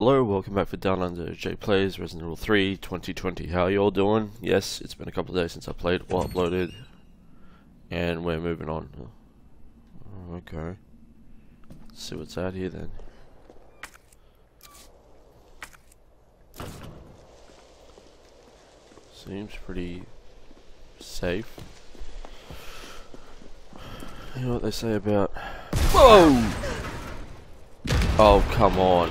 Hello, welcome back for Down Under AJ Plays, Resident Evil 3, 2020. How y'all doing? Yes, it's been a couple of days since I played or uploaded. And we're moving on. Oh, okay. Let's see what's out here then. Seems pretty safe. You know what they say about... Whoa! Oh, come on.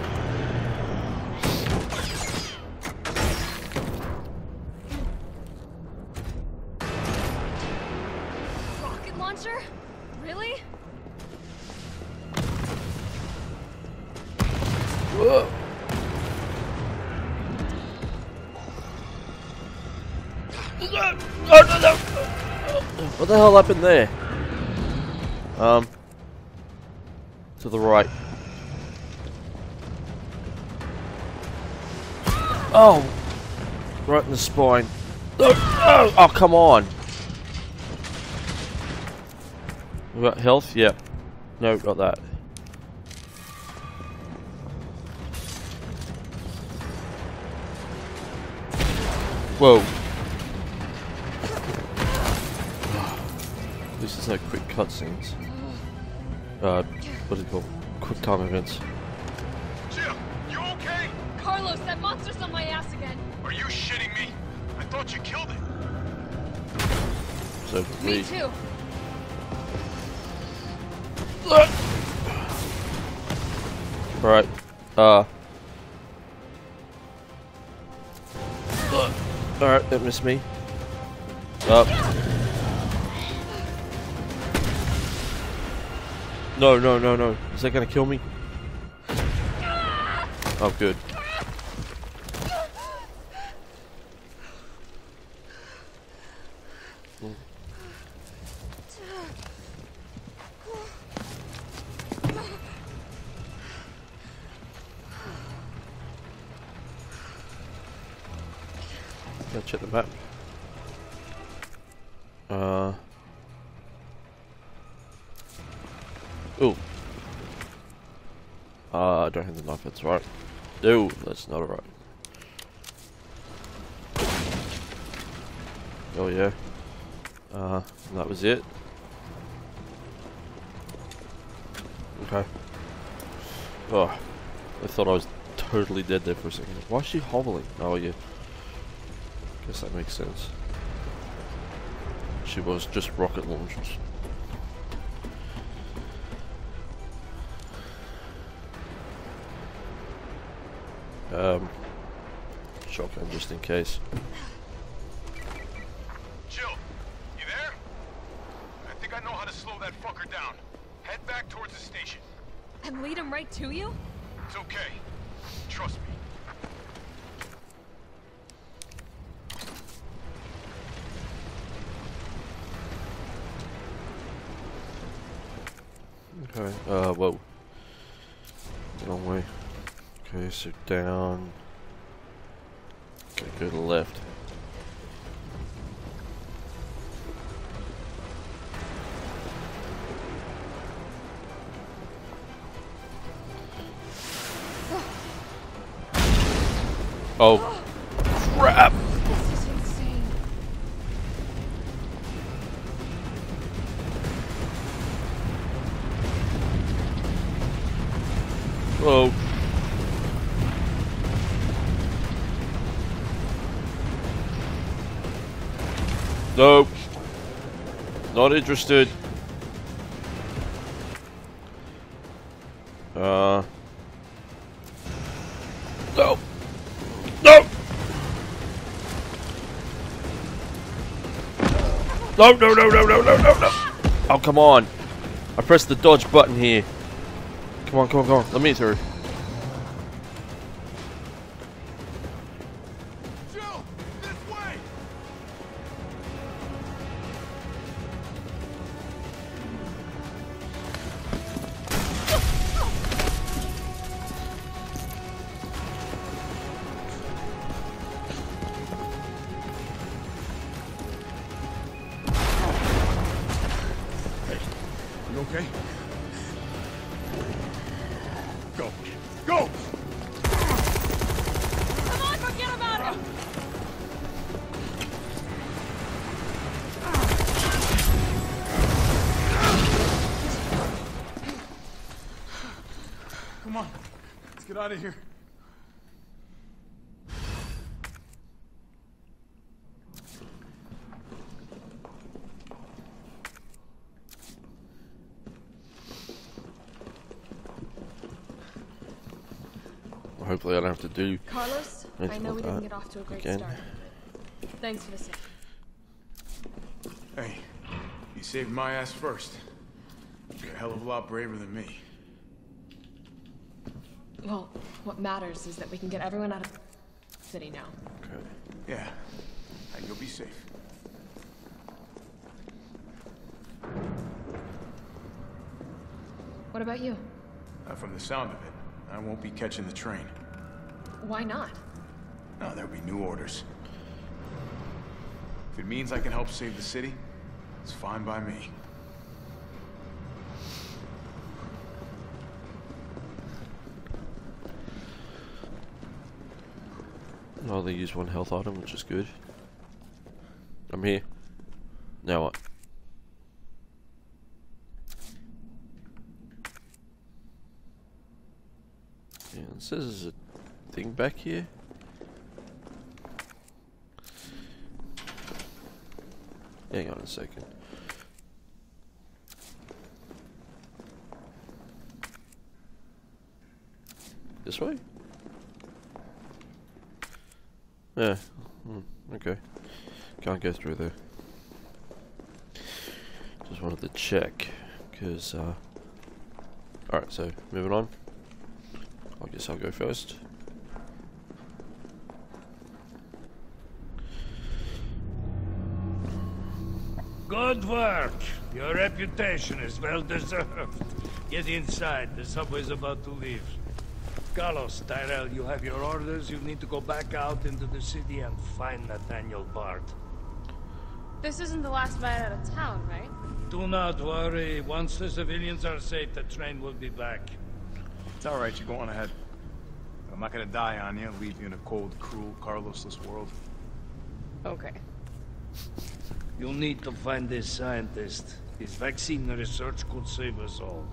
Really? Whoa. Oh, no, no. What the hell happened there? To the right. Oh, right in the spine. Oh, come on. We got health? Yeah. No, got that. Whoa. At least there's no quick cutscenes. What is it called? Quick time events. Jill, you okay? Carlos, that monster's on my ass again. Are you shitting me? I thought you killed it. So me too. Right, alright, don't miss me. Up. No, no, no, no. Is that gonna kill me? Oh, good. Gotta check the map. Ooh. I don't have the knife, that's right. No, that's not alright. Oh yeah. And that was it. Okay. Oh. I thought I was totally dead there for a second. Why is she hobbling? Oh yeah. Guess that makes sense. She was just rocket launchers. Shotgun just in case. Jill, you there? I think I know how to slow that fucker down. Head back towards the station. And lead him right to you? It's okay. Trust me. Okay, whoa. Wrong way. Okay, so down. Okay, go to the left. Oh. Crap! Oh. Nope. Not interested. No. No. No, no, no, no, no, no, no, no. Oh, come on. I pressed the dodge button here. Come on, come on, come on. Let me through. Jill, this way. Hey, you okay? Go! Go! out of here. Hopefully I don't have to do Carlos, I know we didn't get off to a great start. Thanks for the save. Hey, you saved my ass first. You're a hell of a lot braver than me. Well, what matters is that we can get everyone out of the city now. Okay. Yeah, and you'll be safe. What about you? From the sound of it, I won't be catching the train. Why not? No, there'll be new orders. If it means I can help save the city, it's fine by me. I only use one health item, which is good. I'm here. Now what? Yeah, it says there's a thing back here. Hang on a second. This way? Yeah. Okay. Can't go through there. Just wanted to check, because, alright, so, moving on. I guess I'll go first. Good work! Your reputation is well deserved. Get inside, the subway's about to leave. Carlos, Tyrell, you have your orders. You need to go back out into the city and find Nathaniel Bard. This isn't the last man out of town, right? Do not worry. Once the civilians are safe, the train will be back. It's all right. You go on ahead. I'm not gonna die on you, leave you in a cold, cruel, Carlosless world. Okay. You'll need to find this scientist. His vaccine research could save us all.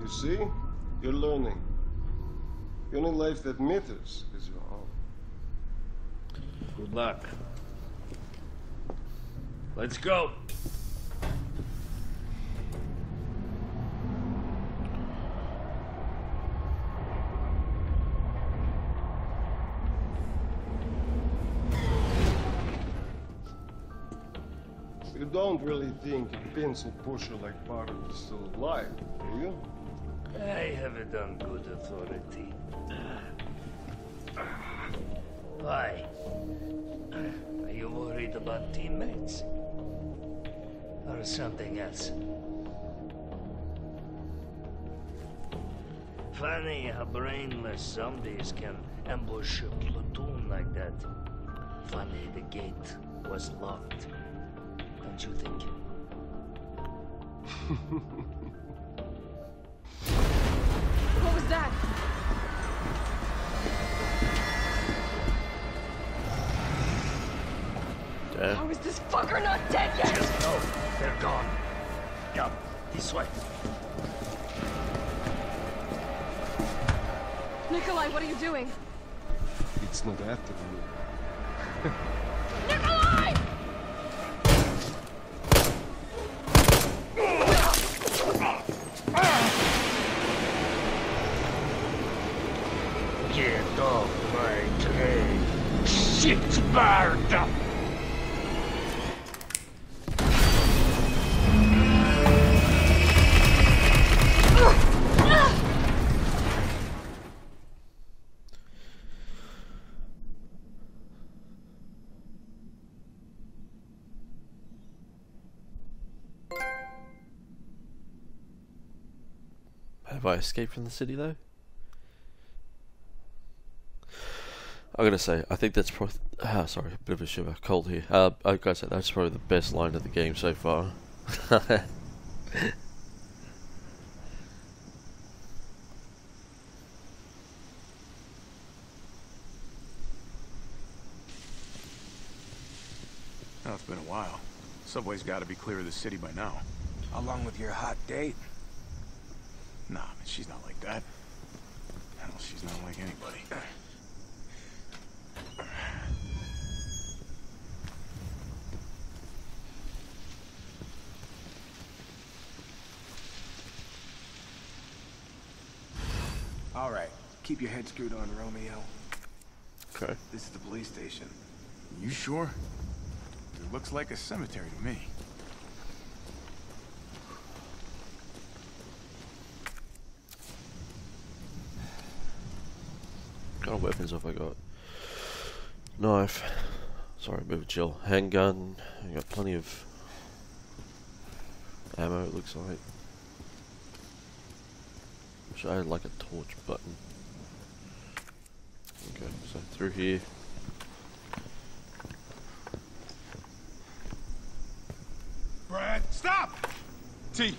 You see? You're learning. The only life that matters is your own. Good luck. Let's go! You don't really think a pencil pusher like Bard is still alive, do you? I have it on good authority. Why? Are you worried about teammates? Or something else? Funny how brainless zombies can ambush a platoon like that. Funny the gate was locked. Don't you think? What was that? Dead. How is this fucker not dead yet? Just know they're gone. Come, this way. Nicolai, what are you doing? It's not after me. Nicolai! Get off my train, shit bird! Have I escaped from the city though? I'm gonna say, I think that's probably. Sorry, a bit of a shiver, cold here. I gotta say, that's probably the best line of the game so far. Oh, it's been a while. Subway's gotta be clear of the city by now. How long with your hot date? Nah, I mean, she's not like that. Hell, she's not like anybody. All right, keep your head screwed on, Romeo. Okay. This is the police station. You sure? It looks like a cemetery to me. What weapons have I got? Knife. Sorry, move it, chill. Handgun. I got plenty of ammo, it looks like. Wish I had like a torch button. Okay, so through here. Brad, stop! T.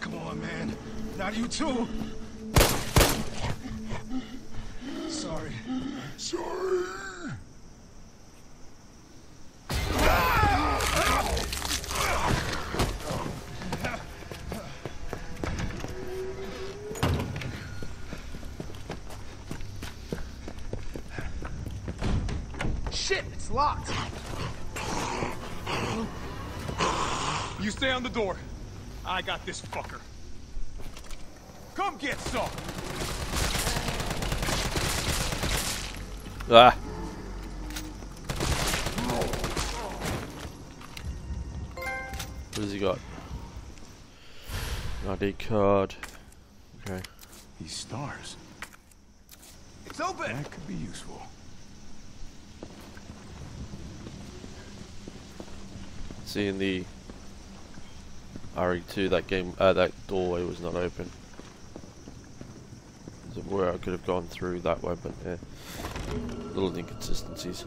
Come on, man. Not you too. Sorry. Sorry. Locked. You stay on the door. I got this fucker. Come get some. Ah. What has he got? ID card. Okay. These stars. It's open. That could be useful. See, in the RE2, that game, that doorway was not open. As it were, I could have gone through that way, but yeah, little inconsistencies.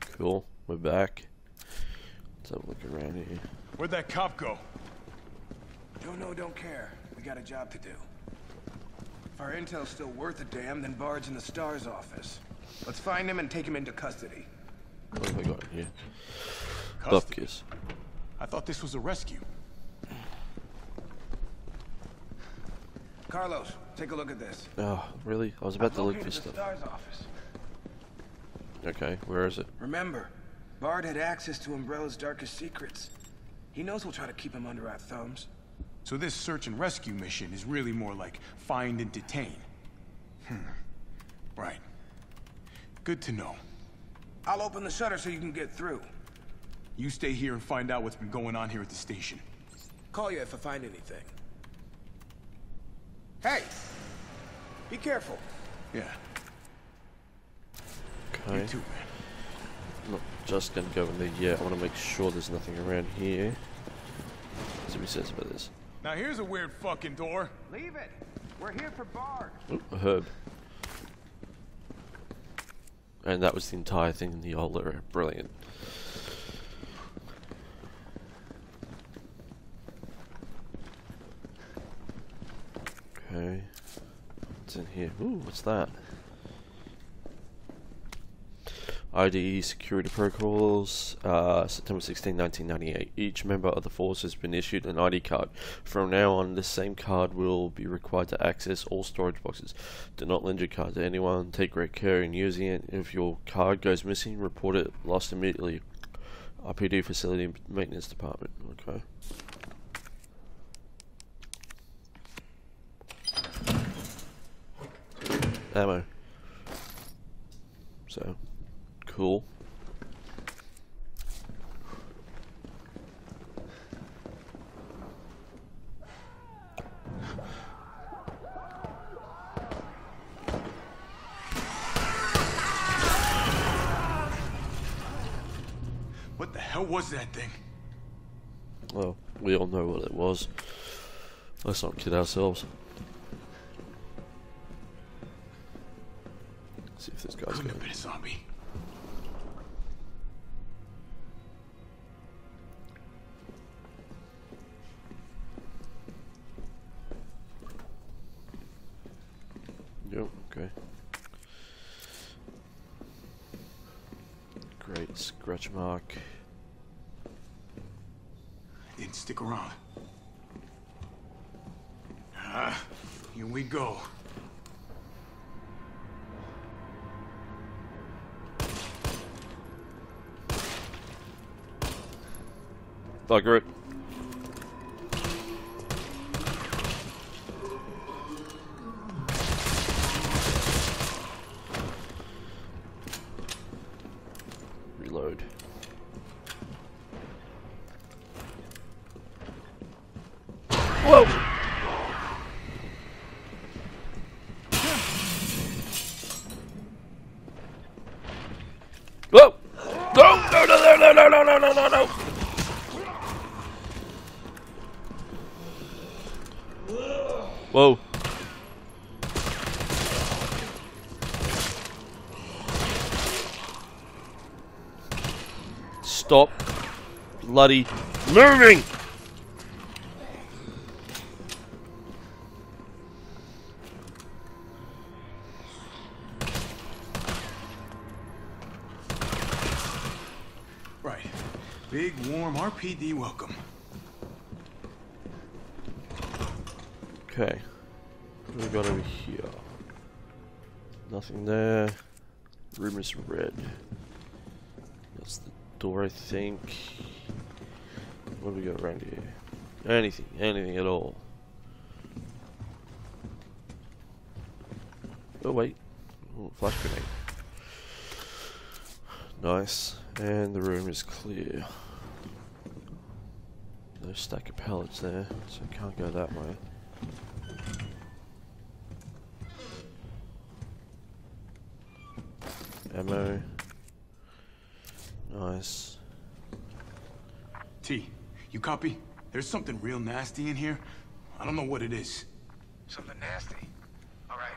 Cool, we're back. Let's have a look around here. Where'd that cop go? Don't know, don't care. We got a job to do. If our intel's still worth a damn, then Bard's in the Star's office. Let's find him and take him into custody. What have I got here? Bupkis. I thought this was a rescue. Carlos, take a look at this. Oh, really? I was about to look for stuff. Okay, where is it? Remember, Bard had access to Umbrella's darkest secrets. He knows we'll try to keep him under our thumbs. So this search and rescue mission is really more like find and detain. Hmm. Right. Good to know. I'll open the shutter so you can get through. You stay here and find out what's been going on here at the station. Call you if I find anything. Hey! Be careful. Yeah. Okay. You too, man. I'm not just gonna go in there yet. I wanna make sure there's nothing around here. Let's see what he says about this. Now here's a weird fucking door. Leave it! We're here for Bard. Oop, a herb. And that was the entire thing in the old era. Brilliant. Okay. What's in here? Ooh, what's that? IDE security protocols. September 16, 1998. Each member of the force has been issued an ID card. From now on, this same card will be required to access all storage boxes. Do not lend your card to anyone. Take great care in using it. If your card goes missing, report it lost immediately. RPD facility maintenance department. Okay. Ammo. So. Cool. What the hell was that thing? Well, we all know what it was. Let's not kid ourselves. Let's see if this guy's gonna be a zombie. Scratch mark. Didn't stick around. Ah, here we go. Bugger it. Reload. Whoa! Whoa! No! Whoa. Stop bloody moving. Right. Big warm RPD welcome. Okay, what do we got over here? Nothing there. Room is red. That's the door, I think. What do we got around here? Anything, anything at all. Oh wait, ooh, flash grenade. Nice, and the room is clear. No stack of pallets there, so I can't go that way. Ammo. Nice. T, you copy? There's something real nasty in here. I don't know what it is. Something nasty? Alright.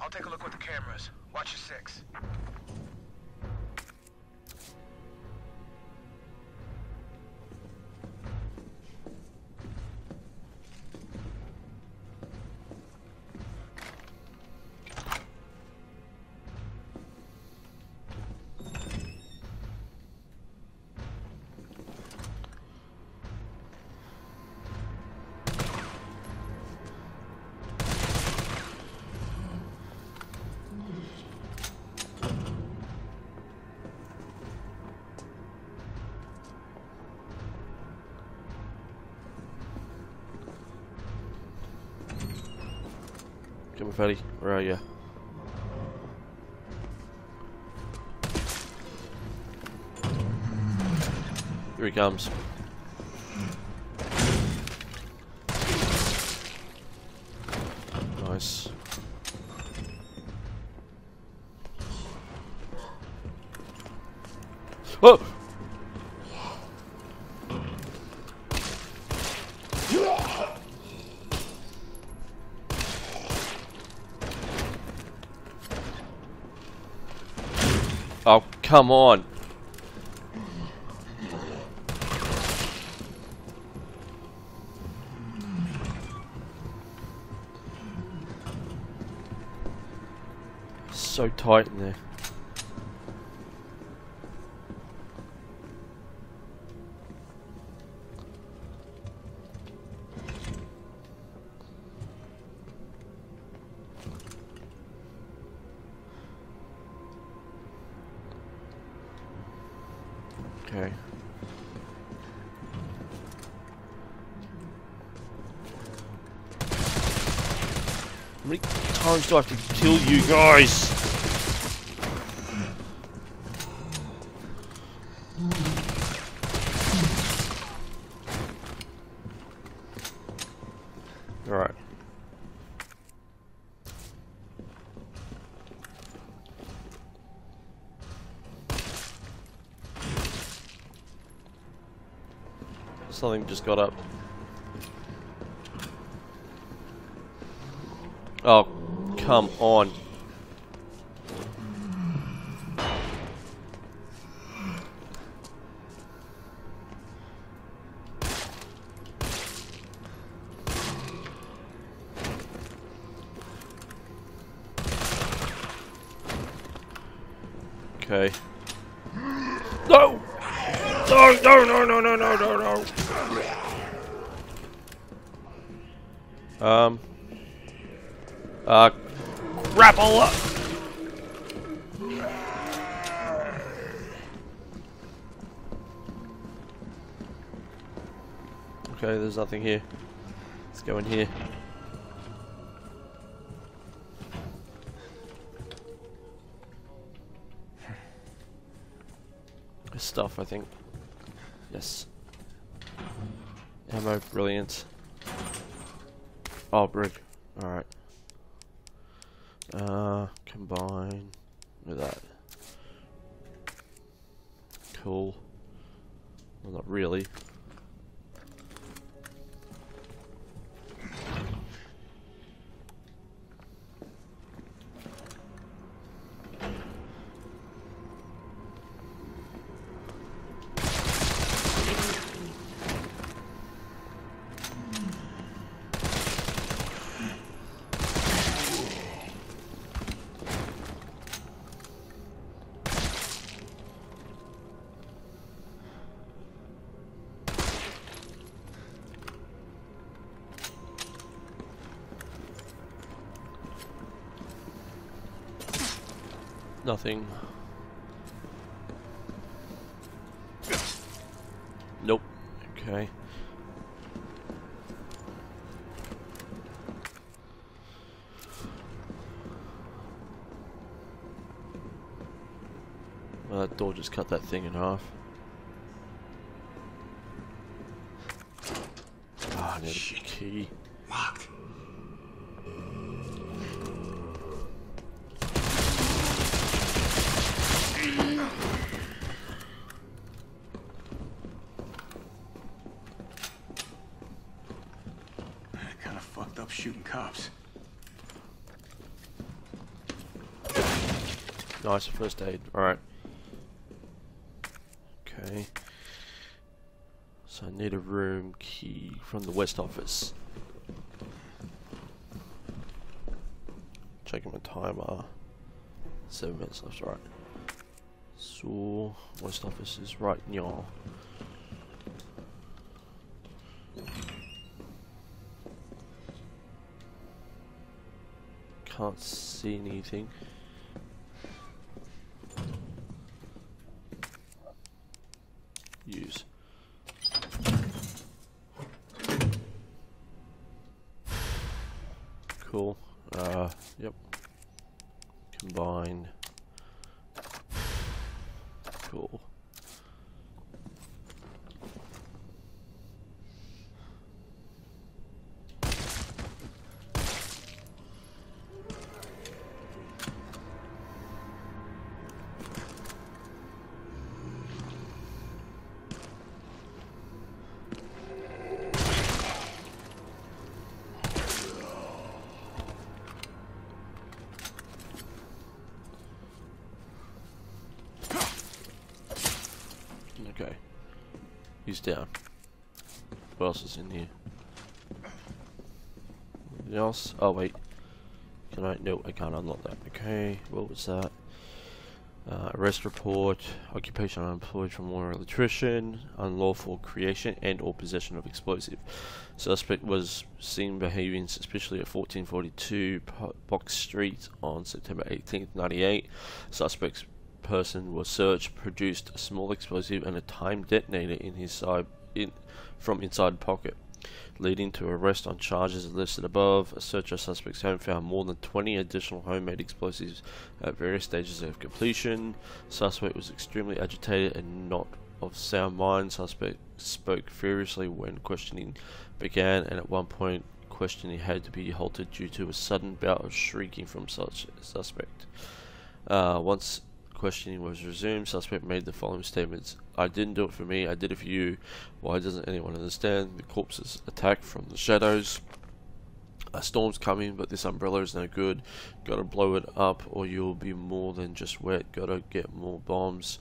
I'll take a look with the cameras. Watch your six. Come on, Fatty. Where are you? Here he comes. Nice. Oh! Oh, come on. So tight in there. Okay. How many times do I have to kill you guys? Alright. Something just got up. Oh, come on. Okay. No. Grapple up. Okay, there's nothing here. Let's go in here. There's stuff, I think. Yes. Ammo, brilliant. Oh, brig. Alright. Combine with that. Cool. Well, not really. Nothing. Nope. Okay. Well, that door just cut that thing in half. Ah, I need a key. Locked. Shooting cops. Nice first aid. All right. Okay. So I need a room key from the West office. Checking my timer. 7 minutes left. All right. So West office is right now. Can't see anything. Use. Cool. Yep. Combine. Cool. Okay, he's down. What else is in here? Anything else? Oh wait, can I? No, I can't unlock that. Okay, what was that? Arrest report, occupation unemployed from war electrician, unlawful creation and or possession of explosive. Suspect was seen behaving suspiciously at 1442 Box Street on September 18th, 98. Suspect's person was searched, produced a small explosive and a timed detonator in his side from inside pocket, leading to arrest on charges listed above. A search of suspect's home found more than 20 additional homemade explosives at various stages of completion. Suspect was extremely agitated and not of sound mind. Suspect spoke furiously when questioning began, and at one point questioning had to be halted due to a sudden bout of shrieking from such suspect. Once questioning was resumed, suspect made the following statements: I didn't do it for me, I did it for you. Why doesn't anyone understand? The corpses attack from the shadows. A storm's coming, but this umbrella is no good. Gotta blow it up or you'll be more than just wet. Gotta get more bombs.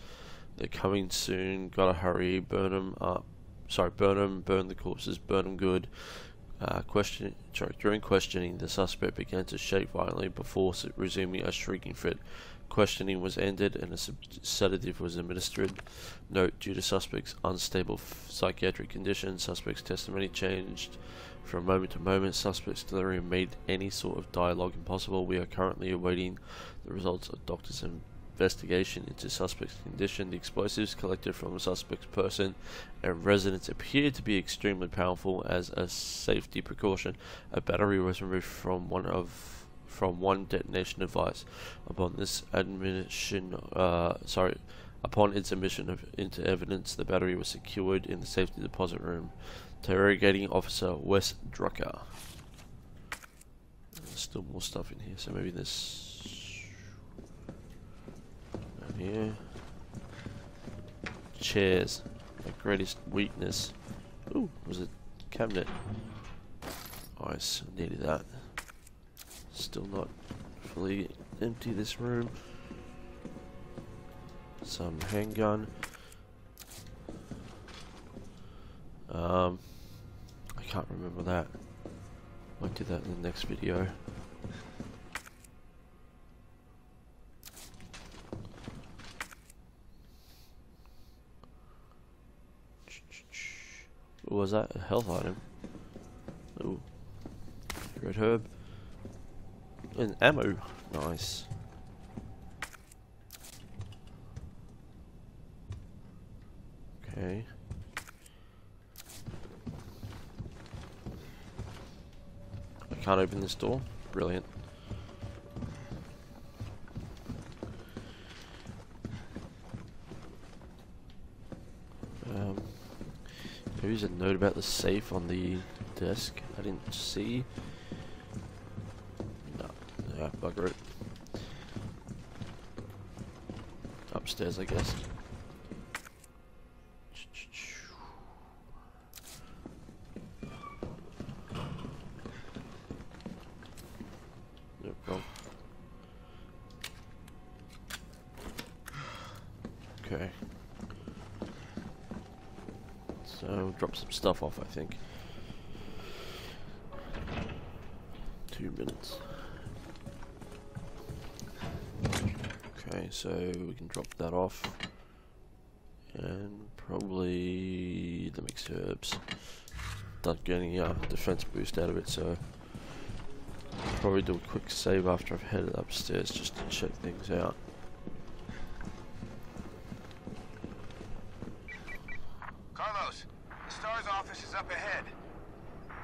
They're coming soon. Gotta hurry. Burn them up. Sorry, burn them. Burn the corpses. Burn them good. During questioning, the suspect began to shake violently before resuming a shrieking fit. Questioning was ended and a sedative was administered. Note, due to suspects' unstable psychiatric condition, suspects' testimony changed from moment to moment. Suspects' delirium made any sort of dialogue impossible. We are currently awaiting the results of doctors' investigation into suspect's condition. The explosives collected from a suspect's person and residence appeared to be extremely powerful. As a safety precaution, a battery was removed from one detonation device. Upon its admission into evidence, the battery was secured in the safety deposit room. Interrogating Officer Wes Drucker. There's still more stuff in here, so maybe this. Yeah. Chairs. My greatest weakness. Ooh, was a cabinet. Nice, needed that. Still not fully empty this room. Some handgun. I can't remember that. Might do that in the next video. Was that a health item? Ooh. Red herb. And ammo. Nice. Okay. I can't open this door. Brilliant. There's a note about the safe on the desk. I didn't see. Nah, bugger it. Upstairs, I guess. Nope. Okay. So, drop some stuff off, I think. 2 minutes. Okay, so we can drop that off. And probably the mixed herbs. Don't get any defense boost out of it, so I'll probably do a quick save after I've headed upstairs just to check things out.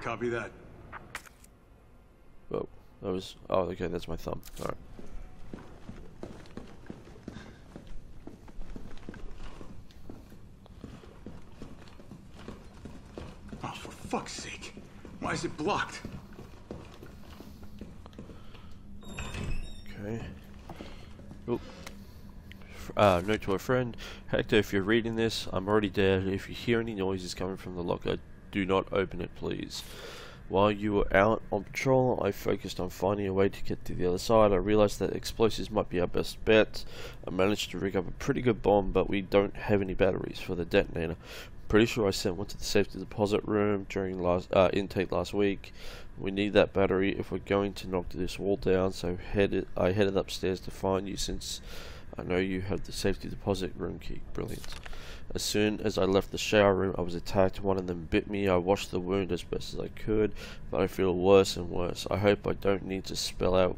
Copy that. Whoa, that was. Oh, okay, that's my thumb. Alright. Oh, for fuck's sake. Why is it blocked? Okay. Oop. Note to a friend. Hector, if you're reading this, I'm already dead. If you hear any noises coming from the locker, do not open it, please. While you were out on patrol, I focused on finding a way to get to the other side. I realized that explosives might be our best bet. I managed to rig up a pretty good bomb, but we don't have any batteries for the detonator. Pretty sure I sent one to the safety deposit room during intake last week. We need that battery if we're going to knock this wall down, so I headed upstairs to find you since I know you have the safety deposit room key. Brilliant. As soon as I left the shower room, I was attacked. One of them bit me. I washed the wound as best as I could, but I feel worse and worse. I hope I don't need to spell out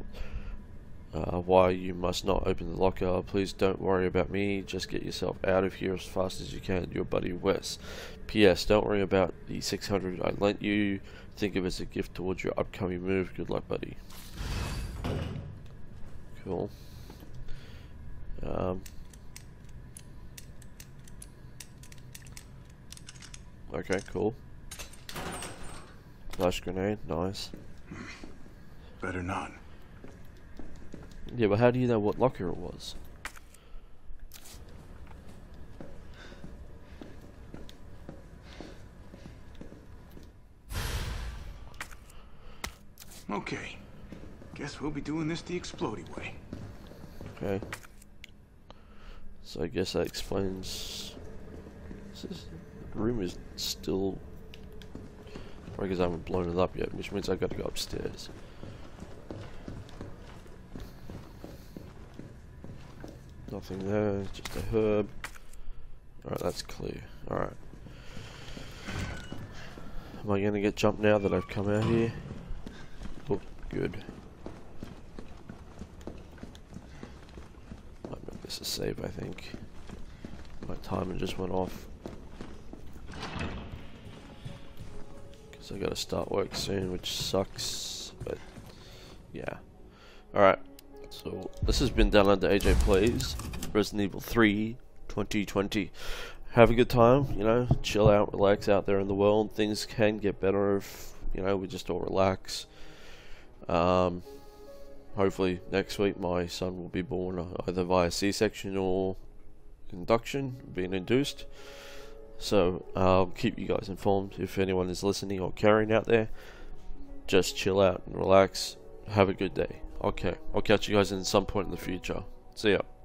why you must not open the locker. Please don't worry about me. Just get yourself out of here as fast as you can. Your buddy Wes. P.S. Don't worry about the 600 I lent you. Think of it as a gift towards your upcoming move. Good luck, buddy. Cool. Okay, cool. Flash grenade, nice. Better not. Yeah, but how do you know what locker it was? Okay. Guess we'll be doing this the explodey way. Okay. So I guess that explains. The room is still. Probably because I haven't blown it up yet, which means I've got to go upstairs. Nothing there, just a herb. Alright, that's clear. Alright. Am I gonna get jumped now that I've come out here? Oh, good. Might make this a save, I think. My timer just went off. Because I gotta start work soon, which sucks, but yeah. Alright, so this has been Down Under AJ Plays, Resident Evil 3 2020. Have a good time, you know, chill out, relax out there in the world. Things can get better if, you know, we just all relax. Hopefully next week my son will be born either via C-section or induction, being induced. So I'll keep you guys informed. If anyone is listening or caring out there, just chill out and relax. Have a good day. Okay, I'll catch you guys in some point in the future. See ya.